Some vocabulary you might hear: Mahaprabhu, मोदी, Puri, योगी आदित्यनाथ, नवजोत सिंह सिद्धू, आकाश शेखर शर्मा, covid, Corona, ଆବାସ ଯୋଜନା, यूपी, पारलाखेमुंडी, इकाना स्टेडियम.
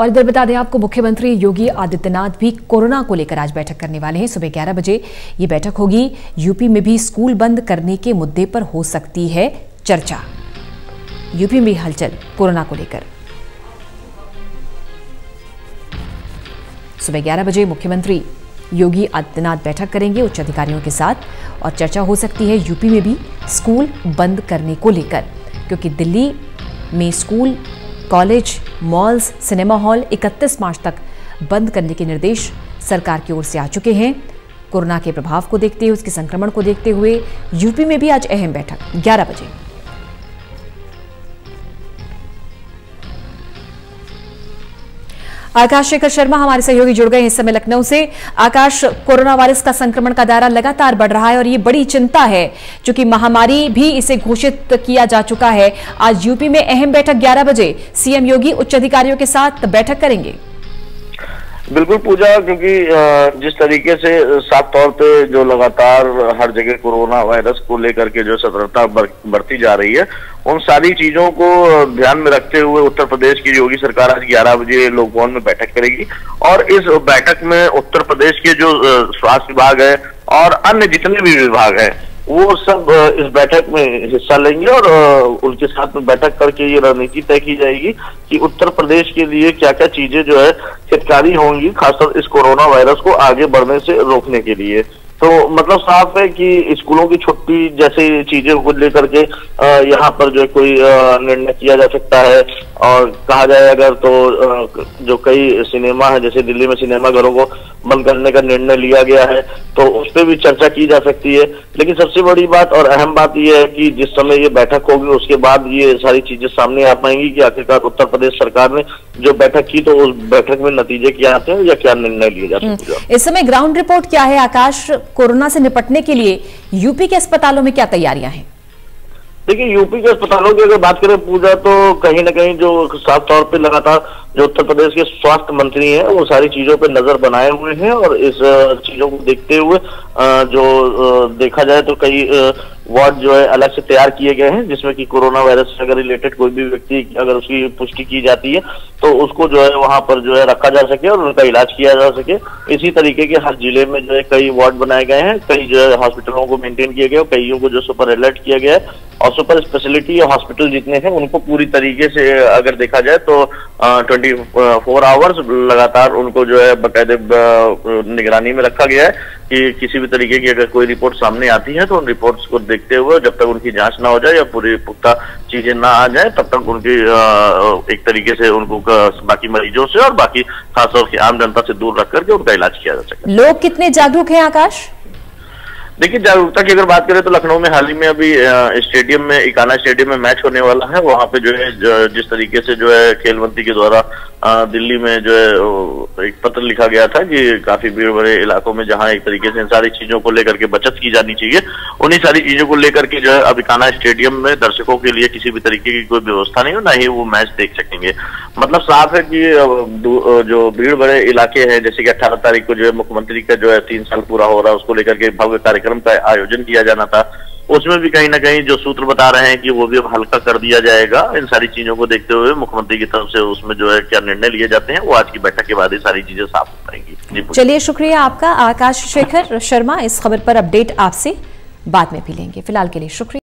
और इधर बता दें आपको मुख्यमंत्री योगी आदित्यनाथ भी कोरोना को लेकर आज बैठक करने वाले हैं। सुबह 11 बजे ये बैठक होगी। यूपी में भी स्कूल बंद करने के मुद्दे पर हो सकती है चर्चा। यूपी में हलचल कोरोना को लेकर। सुबह 11 बजे मुख्यमंत्री योगी आदित्यनाथ बैठक करेंगे उच्च अधिकारियों के साथ और चर्चा हो सकती है यूपी में भी स्कूल बंद करने को लेकर, क्योंकि दिल्ली में school, college, malls, cinema hall 31 March तक बंद करने के निर्देश सरकार की ओर से आ चुके हैं। कोरोना के प्रभाव को देखते हुए, उसके संक्रमण को देखते हुए यूपी में भी आज अहम बैठक 11 बजे। आकाश शेखर शर्मा हमारे सहयोगी जुड़ गए हैं इस समय लखनऊ से। आकाश, कोरोना वायरस का संक्रमण का दायरा लगातार बढ़ रहा है और ये बड़ी चिंता है, चूंकि महामारी भी इसे घोषित किया जा चुका है। आज यूपी में अहम बैठक 11 बजे, सीएम योगी उच्च अधिकारियों के साथ बैठक करेंगे। बिल्कुल पूजा, क्योंकि जिस तरीके से साफ तौर पे जो लगातार हर जगह कोरोना वायरस को लेकर के जो सतर्कता बढ़ती जा रही है, उन सारी चीजों को ध्यान में रखते हुए उत्तर प्रदेश की योगी सरकार आज 11 बजे लोक भवन में बैठक करेगी और इस बैठक में उत्तर प्रदेश के जो स्वास्थ्य विभाग है और अन्य जितने भी विभाग हैं वो सब इस बैठक में हिस्सा लेंगे और उनके साथ में बैठक करके ये रणनीति तय की जाएगी कि उत्तर प्रदेश के लिए क्या क्या चीजें जो है हितकारी होंगी, खासकर इस कोरोना वायरस को आगे बढ़ने से रोकने के लिए। तो मतलब साफ है कि स्कूलों की छुट्टी जैसी चीजें को लेकर के यहाँ पर जो कोई निर्णय किया जा सकता है और कहा जाए अगर तो जो कई सिनेमा है, जैसे दिल्ली में सिनेमा घरों को बंद करने का निर्णय लिया गया है, तो उस पर भी चर्चा की जा सकती है। लेकिन सबसे बड़ी बात और अहम बात यह है कि जिस समय ये बैठक होगी उसके बाद ये सारी चीजें सामने आ पाएंगी कि आखिरकार उत्तर प्रदेश सरकार ने जो बैठक की तो उस बैठक में नतीजे क्या आते हैं या क्या निर्णय लिए जाते हैं। इस समय ग्राउंड रिपोर्ट क्या है आकाश, कोरोना से निपटने के लिए यूपी के अस्पतालों में क्या तैयारियां हैं? देखिए, यूपी के अस्पतालों की अगर बात करें पूजा, तो कहीं ना कहीं जो साफ तौर पे लगातार जो उत्तर प्रदेश के स्वास्थ्य मंत्री हैं वो सारी चीजों पे नजर बनाए हुए हैं और इस चीजों को देखते हुए जो देखा जाए तो कई वार्ड जो है अलग से तैयार किए गए हैं, जिसमें कि कोरोना वायरस से अगर रिलेटेड कोई भी व्यक्ति अगर उसकी पुष्टि की जाती है तो उसको जो है वहां पर जो है रखा जा सके और उनका इलाज किया जा सके। इसी तरीके के हर जिले में जो है कई वार्ड बनाए गए हैं, कई जो है हॉस्पिटलों को मेंटेन किया गया, कईयों को जो सुपर अलर्ट किया गया है और सुपर स्पेशलिटी हॉस्पिटल जितने हैं उनको पूरी तरीके से अगर देखा जाए तो 24 आवर्स लगातार उनको जो है बाकायदे निगरानी में रखा गया है कि किसी भी तरीके की अगर कोई रिपोर्ट सामने आती है तो उन रिपोर्ट्स को देखते हुए जब तक उनकी जांच ना हो जाए या पूरी पुख्ता चीजें ना आ जाए तब तक उनकी एक तरीके से उनको बाकी मरीजों से और बाकी खासतौर से आम जनता से दूर रख करके उनका इलाज किया जा सके। लोग कितने जागरूक हैं आकाश? देखिए, जागरूकता की अगर बात करें तो लखनऊ में हाल ही में अभी स्टेडियम में, इकाना स्टेडियम में मैच होने वाला है, वहां पे जो है जिस तरीके से जो है खेल मंत्री के द्वारा दिल्ली में जो है एक पत्र लिखा गया था कि काफी भीड़ भरे इलाकों में जहां एक तरीके से इन सारी चीजों को लेकर के बचत की जानी चाहिए, उन्हीं सारी चीजों को लेकर के जो है अब इकाना स्टेडियम में दर्शकों के लिए किसी भी तरीके की कोई व्यवस्था नहीं हो, ना ही वो मैच देख सकेंगे। मतलब साफ है कि जो भीड़ भरे इलाके हैं, जैसे कि 18 तारीख को जो है मुख्यमंत्री का जो है 3 साल पूरा हो रहा है, उसको लेकर के भव्य कार्यक्रम का आयोजन किया जाना था, उसमें भी कहीं ना कहीं जो सूत्र बता रहे हैं कि वो भी अब हल्का कर दिया जाएगा। इन सारी चीजों को देखते हुए मुख्यमंत्री की तरफ से उसमें जो है क्या निर्णय लिए जाते हैं वो आज की बैठक के बाद ही सारी चीजें साफ हो पाएंगी। चलिए, शुक्रिया आपका आकाश शेखर शर्मा, इस खबर पर अपडेट आपसे बाद में भी लेंगे। फिलहाल के लिए शुक्रिया।